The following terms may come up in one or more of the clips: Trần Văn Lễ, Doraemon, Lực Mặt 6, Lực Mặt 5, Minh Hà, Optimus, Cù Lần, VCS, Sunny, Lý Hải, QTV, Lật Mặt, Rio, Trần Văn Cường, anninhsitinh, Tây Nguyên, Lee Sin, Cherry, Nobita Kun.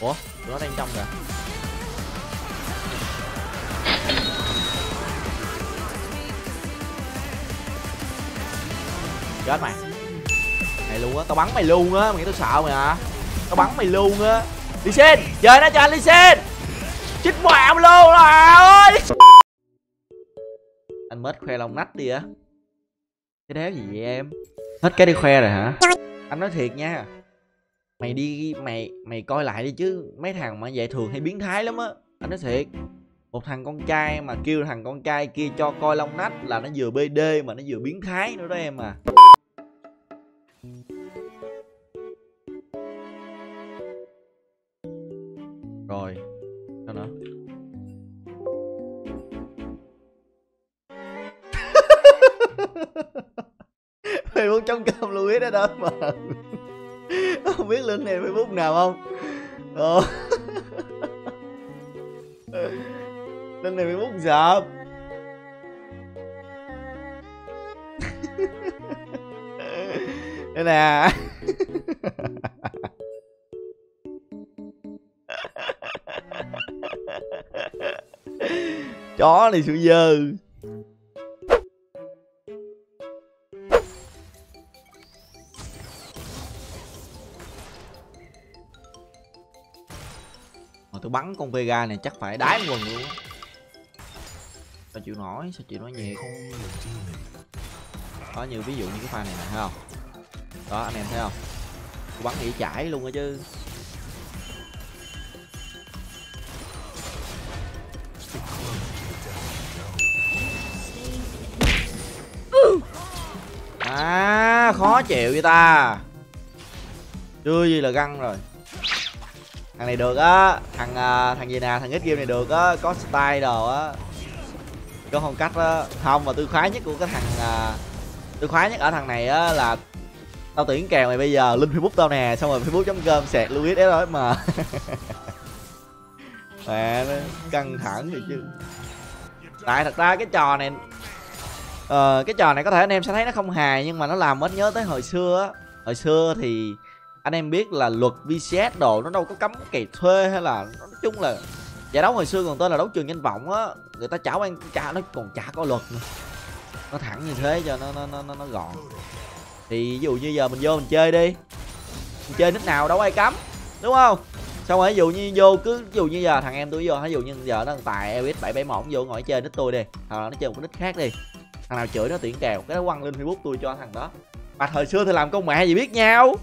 Ủa, nó đang trong kìa. Chết mày. Mày luôn á, tao bắn mày luôn á, mày nghĩ tao sợ mày hả? Tao bắn mày luôn á. Lee Sin, chơi nó cho anh Lee Sin. Chích mẹ luôn là ơi. Anh mết khoe lòng nách đi á. Cái đéo gì vậy em? Hết cái đi khoe rồi hả? Anh nói thiệt nha. Mày đi mày coi lại đi chứ. Mấy thằng mà vậy thường hay biến thái lắm á. Anh nói thiệt. Một thằng con trai mà kêu thằng con trai kia cho coi long nách là nó vừa BD mà nó vừa biến thái nữa đó em à. Rồi. Sao nữa? Mày muốn trong cơm Louis đó đó mà. Không biết link này Facebook nào không? Ồ. Link này Facebook dập. Đây nè. Chó này sự dơ. Tôi bắn con Vega này chắc phải đái quần luôn. Sao chịu nổi, sao chịu nói nhiệt. Có nhiều ví dụ như cái pha này nè, thấy không? Đó anh em thấy không? Tôi bắn nghỉ chải luôn á chứ. À khó chịu vậy ta. Chưa gì là găng rồi. Thằng này được á, thằng gì nè, thằng ít game này được á, có style đồ á, có phong cách á. Không mà tôi khoái nhất của cái thằng tôi khoái nhất ở thằng này á là tao tuyển kèo mày bây giờ, link Facebook tao nè, xong rồi facebook.com/Louis đó mà. Mẹ nó căng thẳng vậy chứ. Tại thật ra cái trò này có thể anh em sẽ thấy nó không hài, nhưng mà nó làm mình nhớ tới hồi xưa á. Hồi xưa thì anh em biết là luật VCS đồ nó đâu có cấm kỳ thuê hay là, nói chung là giải đấu hồi xưa còn tên là đấu trường danh vọng á, người ta chả quan cả, nó còn chả có luật nữa, nó thẳng như thế cho nó gọn. Thì ví dụ như giờ mình vô mình chơi đi, mình chơi nick nào đâu ai cấm, đúng không? Xong rồi ví dụ như vô giờ thằng em tôi vô, ví dụ như giờ nó tài EOS 771 vô ngồi chơi nick tôi đi, hoặc là nó chơi một cái nick khác đi, thằng nào chửi nó tuyển kèo cái nó quăng lên Facebook tôi cho thằng đó. Mà thời xưa thì làm con mẹ gì biết nhau.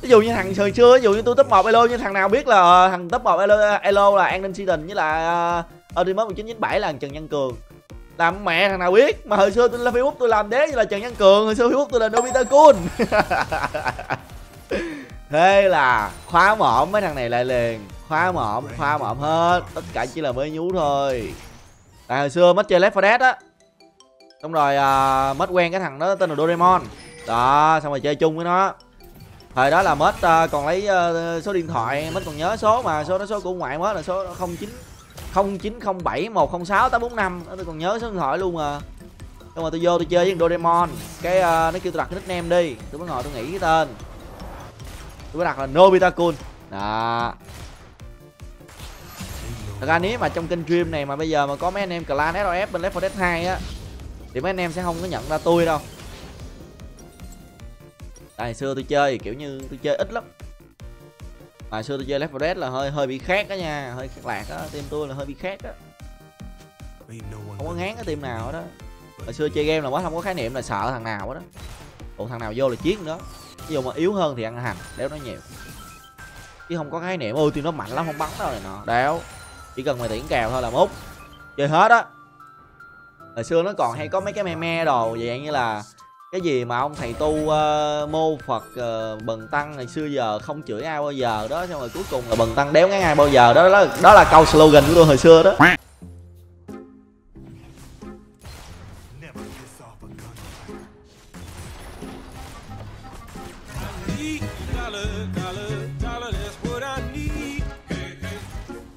Ví dụ như thằng hồi xưa, ví dụ như tôi top 1 elo, như thằng nào biết là thằng top 1 elo là anninhsitinh với là Optimus 1997 là Trần Văn Cường. Làm mẹ thằng nào biết. Mà hồi xưa tôi lên Facebook tôi làm đế như là Trần Văn Cường, hồi xưa Facebook tôi là Nobita Kun. Thế là khóa mõm mấy thằng này lại liền, khóa mõm hết, tất cả chỉ là mới nhú thôi. Tại hồi xưa mất chơi Left 4 Dead á. Xong rồi mất quen cái thằng đó tên là Doraemon. Đó, xong rồi chơi chung với nó. Thời đó là mết còn lấy số điện thoại, mết còn nhớ số mà, số đó số của ngoại mết là số 090907106845, tôi còn nhớ số điện thoại luôn mà. Nhưng mà tôi vô tôi chơi với Doraemon, cái nó kêu tôi đặt cái nickname đi, tôi mới ngồi tôi nghĩ cái tên. Tôi mới đặt là Nobita Kun. Đó. Thật ra nếu mà trong kênh stream này mà bây giờ mà có mấy anh em clan SOS bên Left 4 Dead 2 á thì mấy anh em sẽ không có nhận ra tôi đâu. Tại xưa tôi chơi kiểu như tôi chơi ít lắm. Tại xưa tôi chơi Left 4 Dead là hơi bị khác đó nha, hơi khác lạc á, team tôi là hơi bị khác á. Không có ngán cái team nào đó. Hồi xưa chơi game là quá không có khái niệm là sợ thằng nào đó. Còn thằng nào vô là chiến đó. Ví dụ mà yếu hơn thì ăn hành, đéo nói nhiều. Chứ không có khái niệm ôi team nó mạnh lắm không bắn đâu này nọ, đéo. Chỉ cần mày tiễn kèo thôi là mút. Chơi hết á. Hồi xưa nó còn hay có mấy cái meme đồ dạng như là cái gì mà ông thầy tu mô Phật bần tăng ngày xưa giờ không chửi ai bao giờ đó, xong rồi cuối cùng là bần tăng đéo ngán ai bao giờ đó, đó là câu slogan của tôi hồi xưa đó.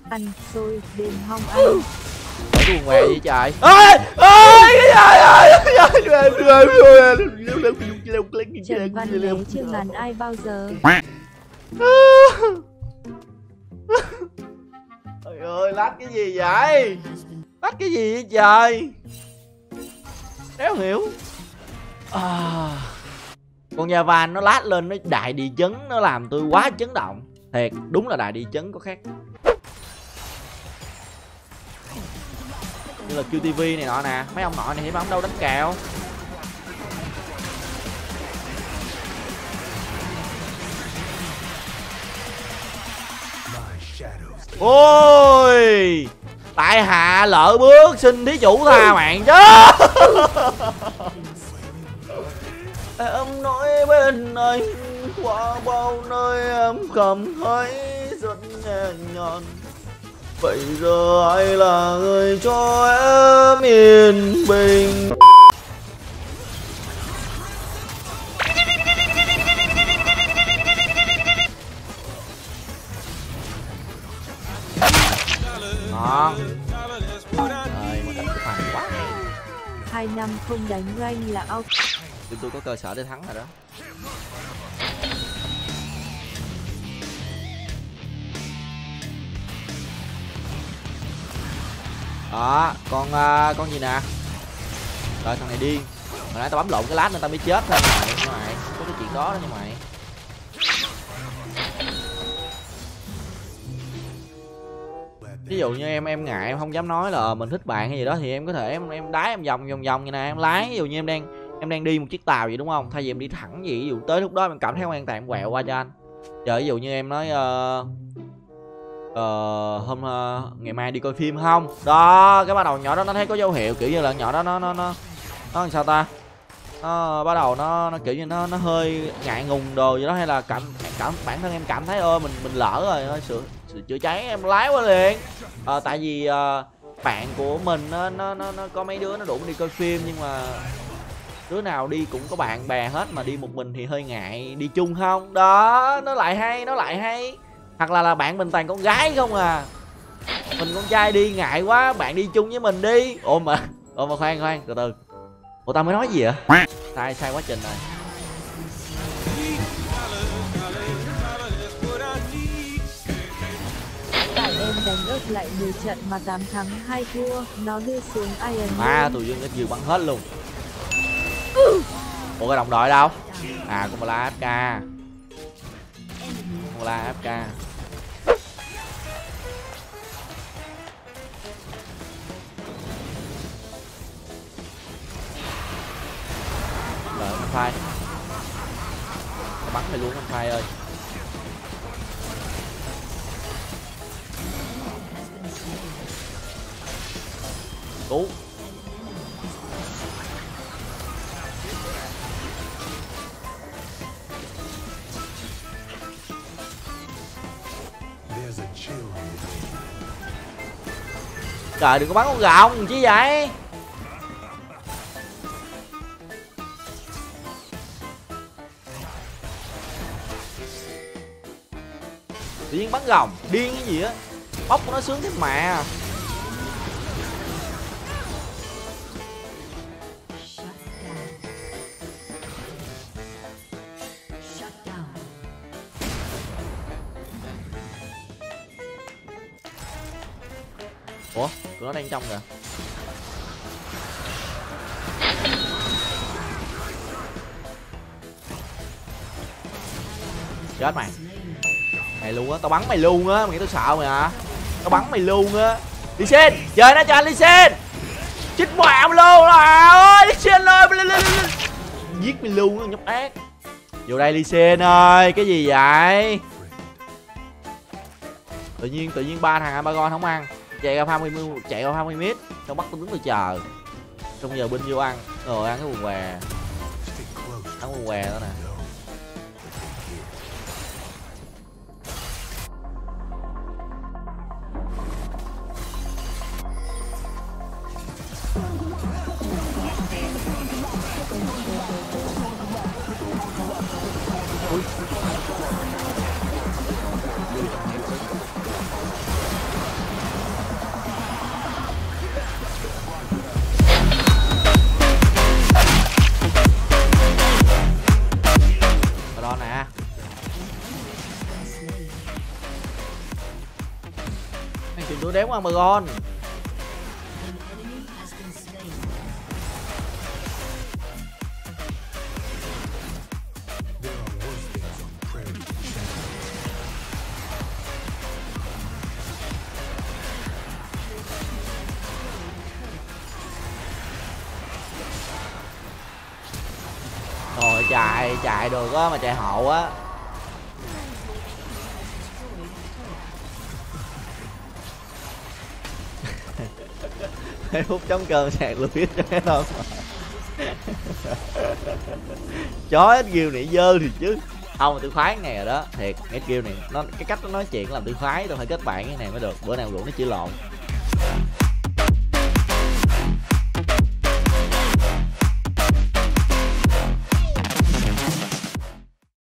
Anh xôi đêm hông anh. Cái quần què vậy trời. Ê! Ơi cái gì ơi. Trần Văn Lễ chưa bàn ai bao giờ. ơi, lách cái gì vậy? Lách cái gì vậy trời? Đéo hiểu. À, con nhà van nó lát lên, nó đại địa chấn, nó làm tôi quá chấn động. Thiệt, đúng là đại địa chấn có khác. Như là QTV này nọ nè, mấy ông nội này thì bóng đâu đánh kèo. Ôi, tại hạ lỡ bước, xin thí chủ tha mạng chứ. Em nói bên anh qua bao nơi em cảm thấy rất nhẹ nhàng. Bây giờ ai là người cho em yên bình? Ngon. Trời, mà đánh cái thằng quá. 2 năm không đánh rank là out. Chúng tôi có cơ sở để thắng rồi đó. Đó, con gì nè. Rồi thằng này điên. Hồi nãy tao bấm lộn cái lát nên tao mới chết thôi mày. Có cái chuyện đó đó nha mày. Ví dụ như em ngại, em không dám nói là mình thích bạn hay gì đó thì em có thể em đái em vòng như này, em lái. Ví dụ như em đang đi một chiếc tàu vậy đúng không? Thay vì em đi thẳng vậy, ví dụ tới lúc đó em cảm thấy không an toàn, em quẹo qua cho anh. Trời, ví dụ như em nói ngày mai đi coi phim không? Đó, cái bắt đầu nhỏ đó nó thấy có dấu hiệu kiểu như là nhỏ đó nó làm sao ta? Nó bắt đầu nó kiểu như nó hơi ngại ngùng đồ gì đó, hay là cảm bản thân em cảm thấy ơ mình lỡ rồi, ơi sự chữa cháy em lái qua liền. Tại vì bạn của mình nó có mấy đứa nó đủ đi coi phim nhưng mà đứa nào đi cũng có bạn bè hết, mà đi một mình thì hơi ngại, đi chung không? Đó, nó lại hay. Hoặc là bạn mình toàn con gái không à. Mình con trai đi ngại quá, bạn đi chung với mình đi. Ồ mà khoan, từ. Ủa tao mới nói gì vậy? Sai quá trình rồi. Tại em đánh ớt lại 10 trận mà 8 thắng 2 thua, nó đưa xuống Iron Man. À, tụi Dương nó chịu bắn hết luôn. Ủa cái đồng đội đâu? À, con Mala FK. Mala FK. Lợi anh Phai. Nó bắn mày luôn anh Phai ơi. Cứu. Trời, đừng có bắn con rồng chứ vậy. Tự nhiên bắn rồng, điên cái gì á. Bóc của nó sướng thế mẹ. Ủa, tụi nó đang trong kìa. Chết mày. Mày luôn á, tao bắn mày luôn á, mày nghĩ tao sợ mày hả? Tao bắn mày luôn á. Lee Sin, chơi nó cho anh Lee Sin. Chích bạo luôn à ơi, Lee Sin ơi. Giết mày luôn á, nhóc ác. Vô đây Lee Sin ơi, cái gì vậy? Tự nhiên ba thằng Amazon không ăn. Chạy ra 20 mét, xong bắt tôi đứng tôi chờ. Trong giờ binh vô ăn, rồi ăn cái quần què. Ăn quần què đó nè. thì tôi đếm qua Amazon. Rồi chạy, chạy được á, mà chạy hậu á. Phút chống cơm sạc lưỡi hết không? Chó ít kêu này dơ thì chứ. Không, tôi khoái này rồi đó, thiệt. Cái kêu này nó cái cách nó nói chuyện làm tôi khoái, tôi phải kết bạn cái này mới được. Bữa nào rủ nó chỉ lộn.